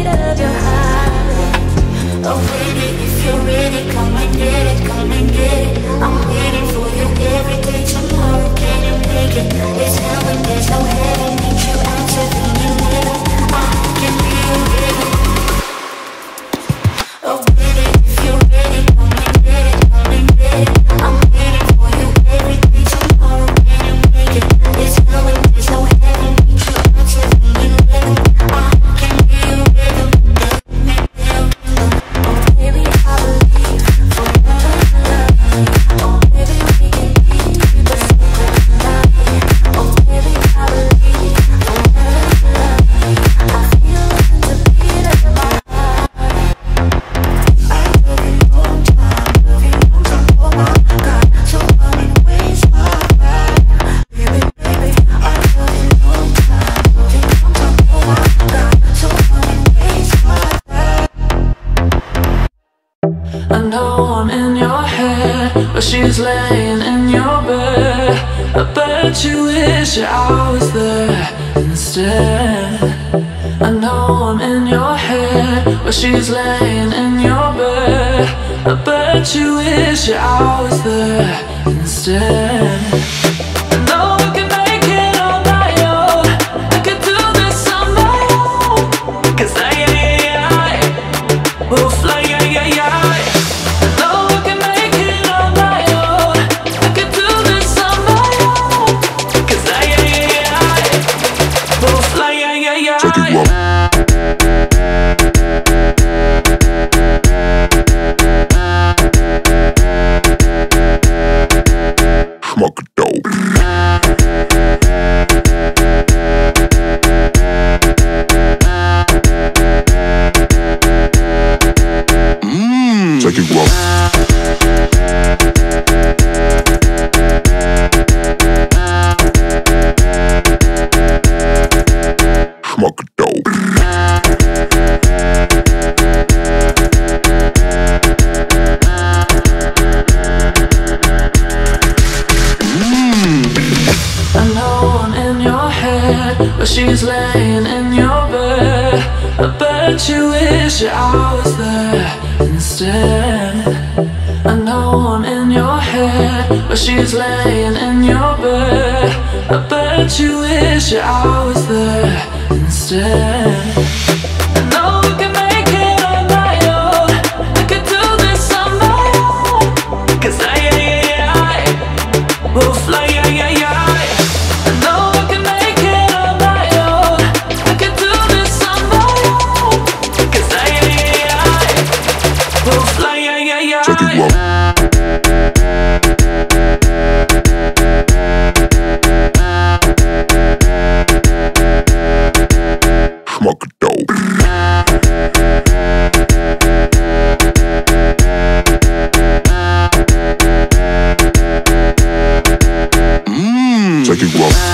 beat of your heart. Oh baby, if you're ready, come and get it, come and get it. I'm waiting for you every day. Tomorrow, can you make it? It's hell and there's no heaven. Meet you answer when you need it. I can be your baby. Oh baby, if you're ready, come and get it, come and get it. I'm waiting for you every day. Tomorrow, can you make it? It's hell and there's no heaven. Meet you answer when you need it. She's laying in your bed. I bet you wish I was there instead. I know I'm in your head, but she's laying in your bed. I bet you wish I was there instead. She's laying in your bed. I bet you wish I was there instead. I know I'm in your head, but she's laying in your bed. I bet you wish I was there instead. Take it well.